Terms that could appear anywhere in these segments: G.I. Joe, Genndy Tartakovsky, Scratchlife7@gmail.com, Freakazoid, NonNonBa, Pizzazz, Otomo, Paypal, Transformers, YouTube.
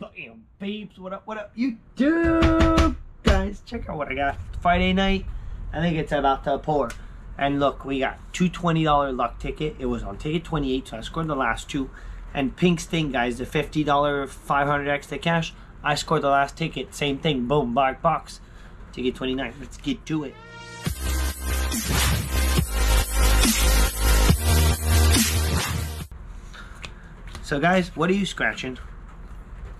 Bam, babes, what up, YouTube? Guys, check out what I got. Friday night, I think it's about to pour. And look, we got two $20 luck ticket. It was on ticket 28, so I scored the last two. And Pink's thing, guys, the $50, 500x to cash. I scored the last ticket, same thing, boom, black box. Ticket 29, let's get to it. So guys, what are you scratching?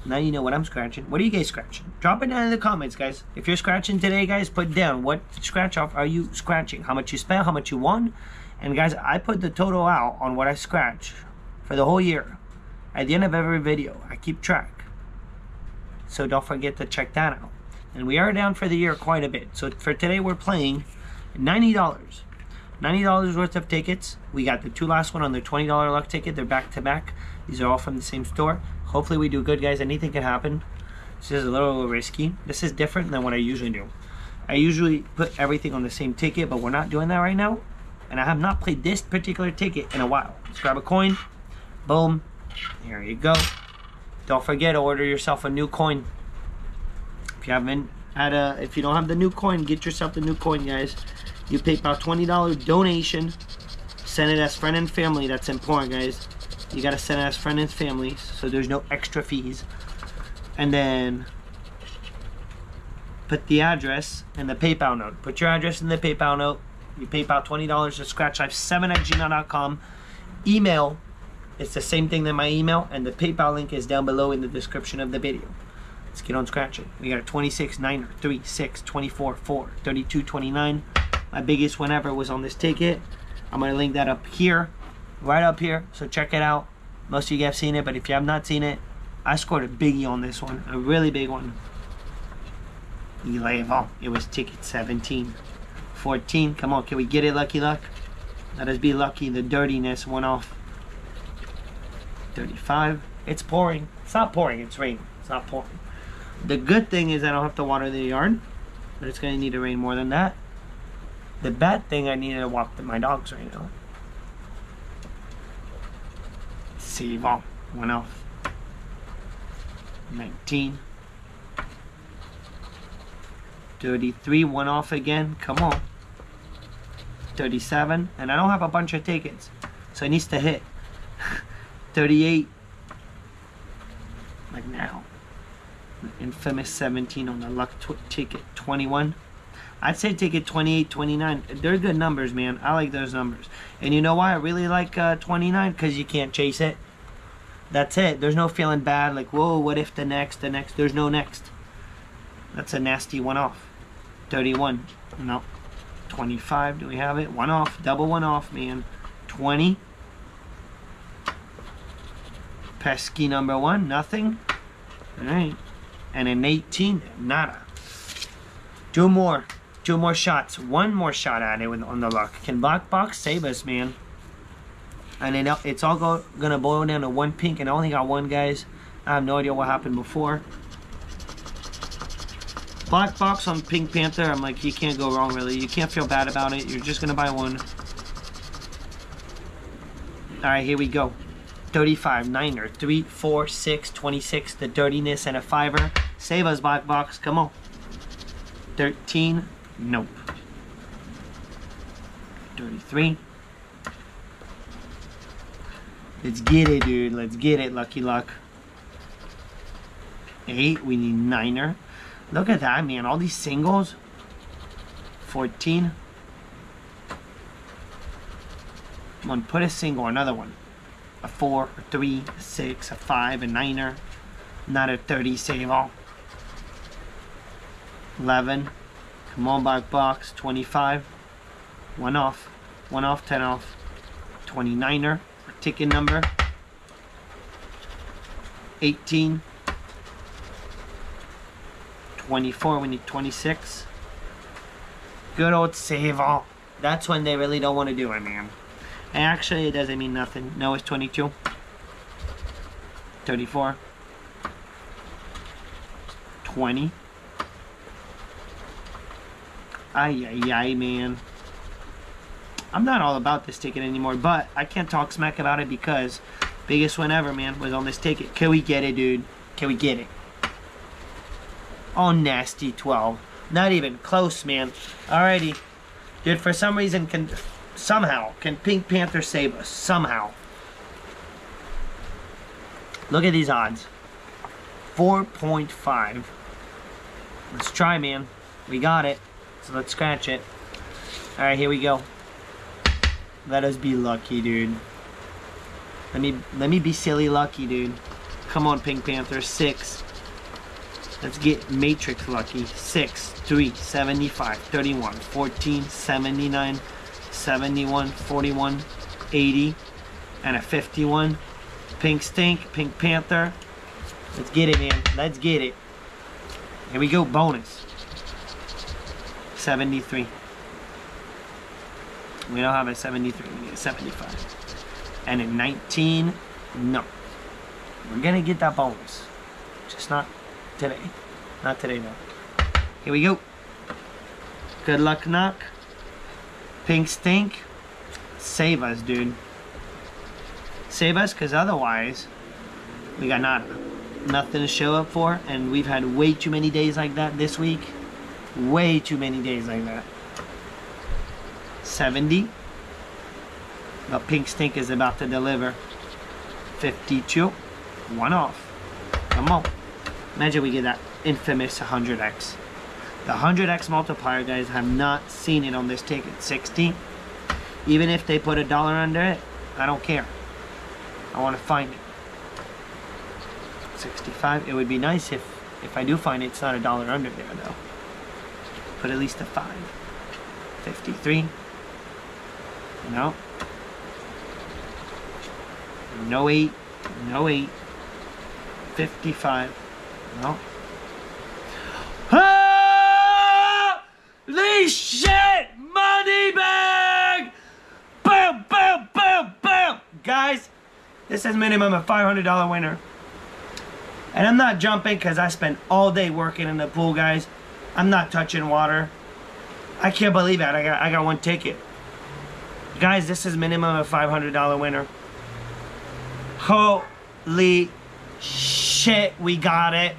Now you know what I'm scratching. What are you guys scratching? Drop it down in the comments, guys. If you're scratching today, guys, put down what scratch off are you scratching? How much you spent, how much you won. And guys, I put the total out on what I scratch for the whole year. At the end of every video, I keep track. So don't forget to check that out. And we are down for the year quite a bit. So for today, we're playing $90. $90 worth of tickets. We got the two last one on the $20 luck ticket. They're back to back. These are all from the same store. Hopefully we do good, guys. Anything can happen. This is a little risky. This is different than what I usually do. I usually put everything on the same ticket, but we're not doing that right now. And I have not played this particular ticket in a while. Let's grab a coin. Boom. There you go. Don't forget to order yourself a new coin. If you haven't had a, if you don't have the new coin, get yourself the new coin, guys. You pay about $20 donation. Send it as friend and family. That's important, guys. You gotta send it as friend and family, so there's no extra fees. And then put the address in the PayPal note. Put your address in the PayPal note. You PayPal $20 to Scratchlife7@gmail.com. Email, it's the same thing than my email, and the PayPal link is down below in the description of the video. Let's get on scratching. We got a 26, 9, 3, 6, 24, 4, 32, 29. My biggest one ever was on this ticket. I'm gonna link that up here, right up here, so check it out. Most of you have seen it, but if you have not seen it, I scored a biggie on this one, a really big one. It was ticket 17. 14, come on, can we get it, lucky luck? Let us be lucky, the dirtiness went off. 35, it's pouring. It's not pouring, it's raining, it's not pouring. The good thing is I don't have to water the yarn, but it's gonna need to rain more than that. The bad thing, I need to walk my dogs right now. See, one off. 19. 33, one off again. Come on. 37. And I don't have a bunch of tickets, so it needs to hit. 38. Like now. The infamous 17 on the luck ticket. 21. I'd say ticket 28, 29. They're good numbers, man. I like those numbers. And you know why I really like 29? Because you can't chase it. That's it. There's no feeling bad. Like, whoa, what if the next. There's no next. That's a nasty one off. 31. No. 25. Do we have it? One off. Double one off, man. 20. Pesky number one. Nothing. All right. And an 18. Nada. Two more. Two more shots. One more shot at it on the luck. Can black box save us, man? And it's all gonna boil down to one pink, and I only got one, guys. I have no idea what happened before. Black box on Pink Panther. I'm like, you can't go wrong, really. You can't feel bad about it. You're just gonna buy one. All right, here we go. 35, niner, 3, 4, 6, 26, the dirtiness, and a fiver. Save us, black box. Come on. 13. Nope. 33. Let's get it, dude. Let's get it, lucky luck. 8. We need niner. Look at that, man. All these singles. 14. Come on, put a single. Another one. A 4, a 3, a 6, a 5, a niner. Not a 30 save all. 11. Come on, black box. 25. One off. One off, 10 off. 29er. Ticket number. 18. 24. We need 26. Good old save all. That's when they really don't want to do it, man. And actually, it doesn't mean nothing. No, it's 22. 34. 20. Ay, ay, ay, man. I'm not all about this ticket anymore, but I can't talk smack about it because biggest win ever, man, was on this ticket. Can we get it, dude? Can we get it? Oh, nasty 12. Not even close, man. Alrighty. Dude, for some reason, somehow, can Pink Panther save us? Somehow. Look at these odds. 4.5. Let's try, man. We got it. So let's scratch it. Alright, here we go. Let us be lucky, dude. Let me be silly lucky, dude. Come on, Pink Panther. 6. Let's get Matrix lucky. 6, 3, 75, 31, 14, 79, 71, 41, 80, and a 51. Pink Stink, Pink Panther. Let's get it, man. Let's get it. Here we go, bonus. 73. We don't have a 73, we need a 75. And a 19, no. We're gonna get that bonus. Just not today. Not today, no. Here we go. Good luck, knock. Pink Stink. Save us, dude. Save us, because otherwise, we got nada. Nothing to show up for, and we've had way too many days like that this week. Way too many days like that. 70. But Pink Stink is about to deliver. 52. One off. Come on. Imagine we get that infamous 100x. The 100x multiplier, guys, have not seen it on this ticket. 60. Even if they put $1 under it, I don't care. I want to find it. 65. It would be nice if I do find it. It's not $1 under there, though. Put at least a 5. 53. No. No 8. No 8. 55. No. Holy shit! Money bag! Boom, boom, boom, boom! Guys, this is minimum a $500 winner. And I'm not jumping because I spent all day working in the pool, guys. I'm not touching water. I can't believe that. I got one ticket. Guys, this is minimum a $500 winner. Holy shit, we got it.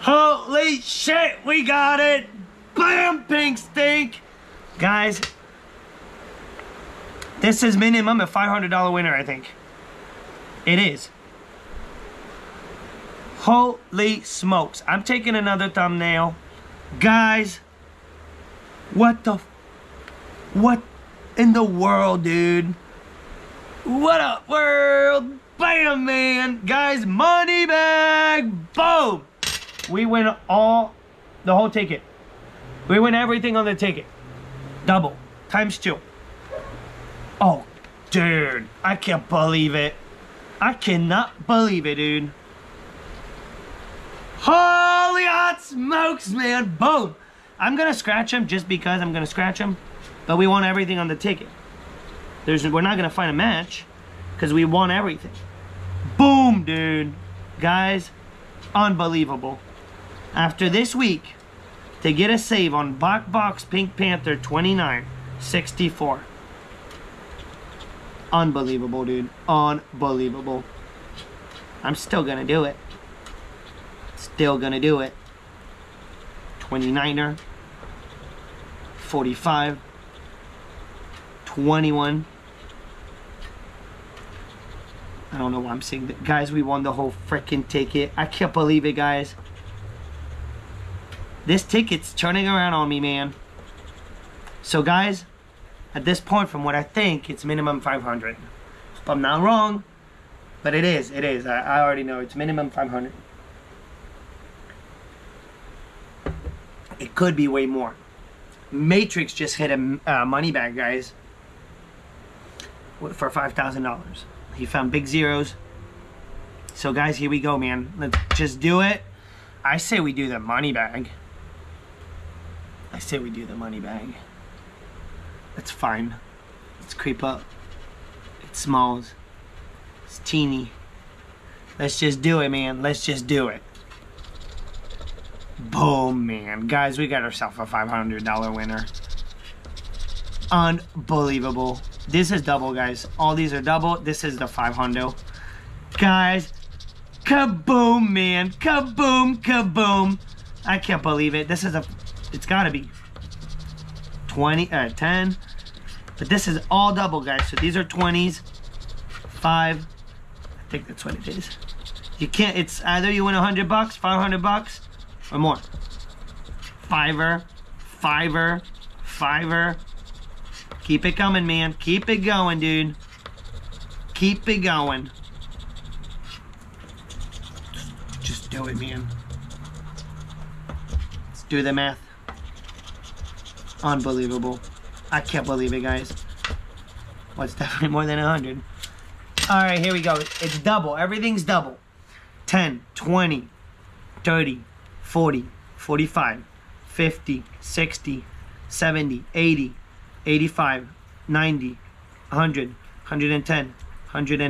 Holy shit, we got it. Bam, Pink Stink. Guys, this is minimum a $500 winner, I think. It is. Holy smokes. I'm taking another thumbnail. Guys, what in the world, dude? What up, world? Bam, man. Guys, money bag. Boom. We win the whole ticket. We win everything on the ticket. Double. Times 2. Oh, dude. I can't believe it. I cannot believe it, dude. Holy hot smokes, man. Boom. I'm going to scratch him just because I'm going to scratch him. But we want everything on the ticket. We're not going to find a match. Because we won everything. Boom, dude. Guys, unbelievable. After this week, to get a save on Bok Bok's Pink Panther 2964. Unbelievable, dude. Unbelievable. I'm still going to do it. Still going to do it. 29er. 45. 21. I don't know why I'm saying that. Guys, we won the whole freaking ticket. I can't believe it, guys. This ticket's turning around on me, man. So, guys, at this point, from what I think, it's minimum 500. If I'm not wrong, but it is. It is. I already know. It's minimum 500. It could be way more. Matrix just hit a money bag, guys, for $5,000. He found big zeros. So, guys, here we go, man. Let's just do it. I say we do the money bag. I say we do the money bag. That's fine. Let's creep up. It's smalls. It's teeny. Let's just do it, man. Let's just do it. Boom, man. Guys, we got ourselves a $500 winner. Unbelievable. This is double, guys. All these are double. This is the 500. Guys, Kaboom, man. Kaboom, kaboom. I can't believe it. This is a, it's gotta be 20 or 10. But this is all double, guys. So these are 20s, 5. I think that's what it is. You can't, it's either you win $100, $500, or more. Fiver, fiver, fiver. Keep it coming, man. Keep it going, dude. Keep it going. Just do it, man. Let's do the math. Unbelievable. I can't believe it, guys. Well, it's definitely more than 100. All right, here we go. It's double. Everything's double. 10, 20, 30, 40, 45, 50, 60, 70, 80, 85, 90, 100, 110, 120,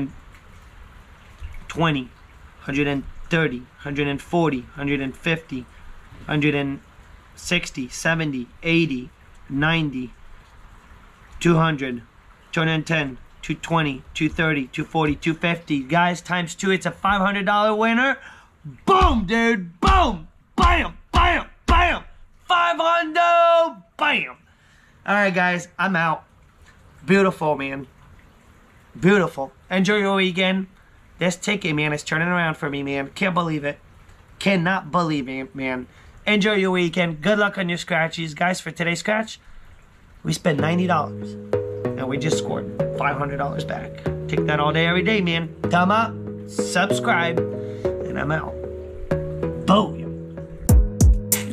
130, 140, 150, 160, 70, 80, 90, 200, 210, 220, 230, 240, 250. Guys, times 2, it's a $500 winner. Boom, dude, boom, bam, bam, bam, 500, bam. All right, guys, I'm out. Beautiful, man. Beautiful. Enjoy your weekend. This ticket, man, is turning around for me, man. Can't believe it. Cannot believe it, man. Enjoy your weekend. Good luck on your scratchies. Guys, for today's scratch, we spent $90. And we just scored $500 back. Take that all day, every day, man. Thumb up, subscribe, and I'm out. Boom. You